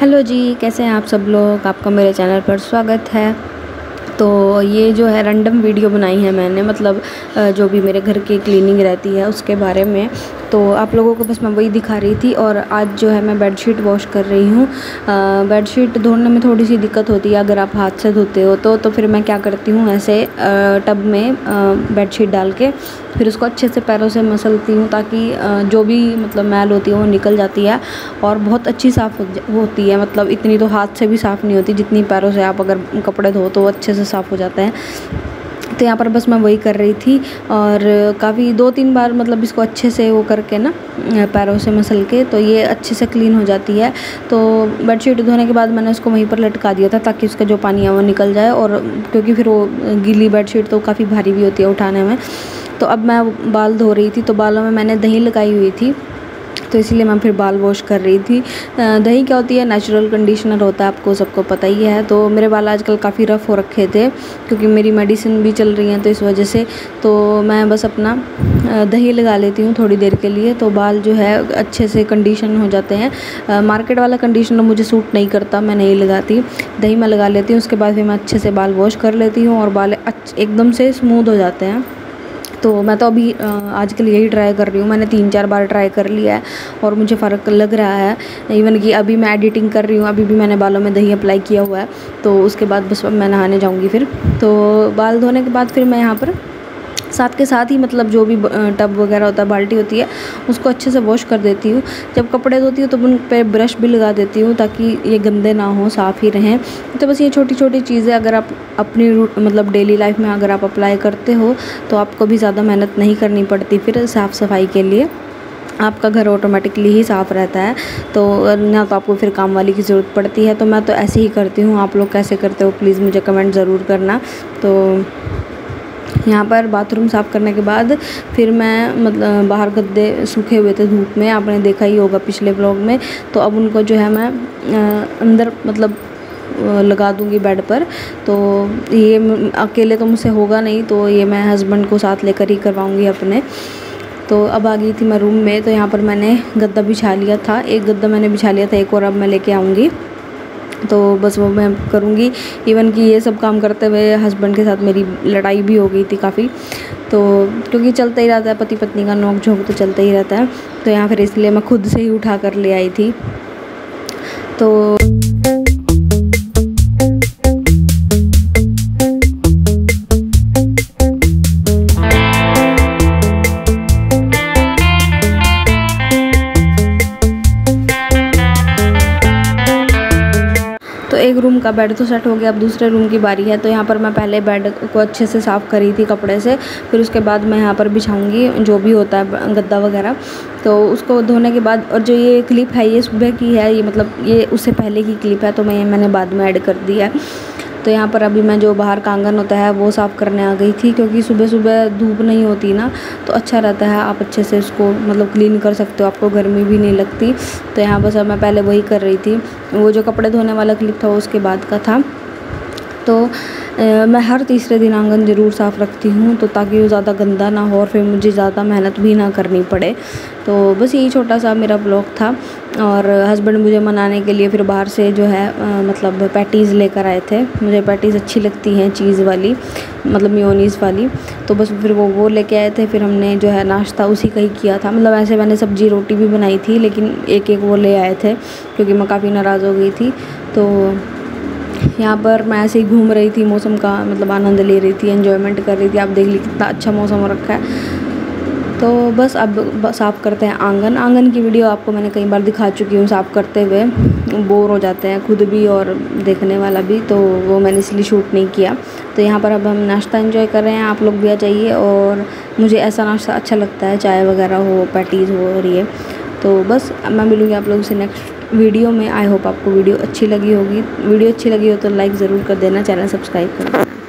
Hello जी, कैसे हैं आप सब लोग। आपका मेरे चैनल पर स्वागत है। तो ये जो है रैंडम वीडियो बनाई है मैंने, मतलब जो भी मेरे घर की क्लीनिंग रहती है उसके बारे में। तो आप लोगों को बस मैं वही दिखा रही थी। और आज जो है मैं बेडशीट वॉश कर रही हूँ। बेडशीट धोने में थोड़ी सी दिक्कत होती है अगर आप हाथ से धोते हो तो फिर मैं क्या करती हूँ, ऐसे टब में बेडशीट डाल के फिर उसको अच्छे से पैरों से मसलती हूँ ताकि जो भी मतलब मैल होती है वो निकल जाती है और बहुत अच्छी साफ़ होती है। मतलब इतनी तो हाथ से भी साफ़ नहीं होती जितनी पैरों से आप अगर कपड़े धो तो अच्छे से साफ़ हो जाते हैं। तो यहाँ पर बस मैं वही कर रही थी और काफ़ी 2-3 बार मतलब इसको अच्छे से वो करके ना पैरों से मसल के, तो ये अच्छे से क्लीन हो जाती है। तो बेडशीट धोने के बाद मैंने उसको वहीं पर लटका दिया था ताकि उसका जो पानी है वो निकल जाए, और क्योंकि फिर वो गीली बेडशीट तो काफ़ी भारी भी होती है उठाने में। तो अब मैं बाल धो रही थी, तो बालों में मैंने दही लगाई हुई थी तो इसलिए मैं फिर बाल वॉश कर रही थी। दही क्या होती है, नेचुरल कंडीशनर होता है, आपको सबको पता ही है। तो मेरे बाल आजकल काफ़ी रफ़ हो रखे थे क्योंकि मेरी मेडिसिन भी चल रही है, तो इस वजह से तो मैं बस अपना दही लगा लेती हूँ थोड़ी देर के लिए, तो बाल जो है अच्छे से कंडीशन हो जाते हैं। मार्केट वाला कंडीशनर मुझे सूट नहीं करता, मैं नहीं लगाती, दही मैं लगा लेती हूँ। उसके बाद फिर मैं अच्छे से बाल वॉश कर लेती हूँ और बाल एकदम से स्मूद हो जाते हैं। तो मैं तो अभी आज के लिए ही ट्राई कर रही हूँ। मैंने 3-4 बार ट्राई कर लिया है और मुझे फ़र्क लग रहा है। इवन कि अभी मैं एडिटिंग कर रही हूँ, अभी भी मैंने बालों में दही अप्लाई किया हुआ है। तो उसके बाद बस मैं नहाने जाऊँगी। फिर तो बाल धोने के बाद फिर मैं यहाँ पर साथ के साथ ही मतलब जो भी टब वगैरह होता है, बाल्टी होती है, उसको अच्छे से वॉश कर देती हूँ। जब कपड़े धोती हूँ तो उन पर ब्रश भी लगा देती हूँ ताकि ये गंदे ना हों, साफ़ ही रहें। तो बस ये छोटी छोटी चीज़ें अगर आप अपनी मतलब डेली लाइफ में अगर आप अप्लाई करते हो तो आपको भी ज़्यादा मेहनत नहीं करनी पड़ती। फिर साफ़ सफाई के लिए आपका घर ऑटोमेटिकली ही साफ़ रहता है, तो ना तो आपको फिर काम वाली की ज़रूरत पड़ती है। तो मैं तो ऐसे ही करती हूँ, आप लोग कैसे करते हो प्लीज़ मुझे कमेंट ज़रूर करना। तो यहाँ पर बाथरूम साफ़ करने के बाद फिर मैं मतलब बाहर गद्दे सूखे हुए थे धूप में, आपने देखा ही होगा पिछले ब्लॉग में। तो अब उनको जो है मैं अंदर मतलब लगा दूंगी बेड पर। तो ये अकेले तो मुझसे होगा नहीं, तो ये मैं हस्बैंड को साथ लेकर ही करवाऊंगी अपने। तो अब आ गई थी मैं रूम में, तो यहाँ पर मैंने गद्दा बिछा लिया था, एक गद्दा मैंने बिछा लिया था, एक और अब मैं लेके आऊँगी। तो बस वो मैं करूँगी। इवन कि ये सब काम करते हुए हस्बैंड के साथ मेरी लड़ाई भी हो गई थी काफ़ी, तो क्योंकि चलता ही रहता है पति पत्नी का नोक झोंक, तो चलता ही रहता है। तो यहाँ फिर इसलिए मैं खुद से ही उठा कर ले आई थी। तो एक रूम का बेड तो सेट हो गया, अब दूसरे रूम की बारी है। तो यहाँ पर मैं पहले बेड को अच्छे से साफ़ करी थी कपड़े से, फिर उसके बाद मैं यहाँ पर बिछाऊंगी जो भी होता है गद्दा वगैरह। तो उसको धोने के बाद, और जो ये क्लिप है ये सुबह की है, ये मतलब ये उससे पहले की क्लिप है, तो मैंने बाद में ऐड कर दी है। तो यहाँ पर अभी मैं जो बाहर का आंगन होता है वो साफ़ करने आ गई थी, क्योंकि सुबह सुबह धूप नहीं होती ना, तो अच्छा रहता है, आप अच्छे से उसको मतलब क्लीन कर सकते हो, आपको गर्मी भी नहीं लगती। तो यहाँ बस अब मैं पहले वही कर रही थी। वो जो कपड़े धोने वाला क्लिप था वो उसके बाद का था। तो मैं हर तीसरे दिन आंगन ज़रूर साफ़ रखती हूँ, तो ताकि वो ज़्यादा गंदा ना हो और फिर मुझे ज़्यादा मेहनत भी ना करनी पड़े। तो बस यही छोटा सा मेरा ब्लॉग था। और हस्बैंड मुझे मनाने के लिए फिर बाहर से जो है मतलब पैटीज़ लेकर आए थे। मुझे पैटीज़ अच्छी लगती हैं, चीज़ वाली मतलब मेयोनीज़ वाली। तो बस फिर वो लेके आए थे। फिर हमने जो है नाश्ता उसी का ही किया था। मतलब ऐसे मैंने सब्ज़ी रोटी भी बनाई थी, लेकिन एक एक वो ले आए थे क्योंकि मैं काफ़ी नाराज़ हो गई थी। तो यहाँ पर मैं ऐसे ही घूम रही थी, मौसम का मतलब आनंद ले रही थी, एंजॉयमेंट कर रही थी। आप देख लीजिए कितना अच्छा मौसम हो रखा है। तो बस अब साफ़ करते हैं आंगन। आंगन की वीडियो आपको मैंने कई बार दिखा चुकी हूँ, साफ़ करते हुए बोर हो जाते हैं खुद भी और देखने वाला भी, तो वो मैंने इसलिए शूट नहीं किया। तो यहाँ पर अब हम नाश्ता एंजॉय कर रहे हैं, आप लोग भी आ जाइए। और मुझे ऐसा नाश्ता अच्छा लगता है, चाय वगैरह हो, पैटीज़ हो और ये। तो बस मैं मिलूँगी आप लोगों से नेक्स्ट वीडियो में। आई होप आपको वीडियो अच्छी लगी होगी। वीडियो अच्छी लगी हो तो लाइक ज़रूर कर देना, चैनल सब्सक्राइब कर देना।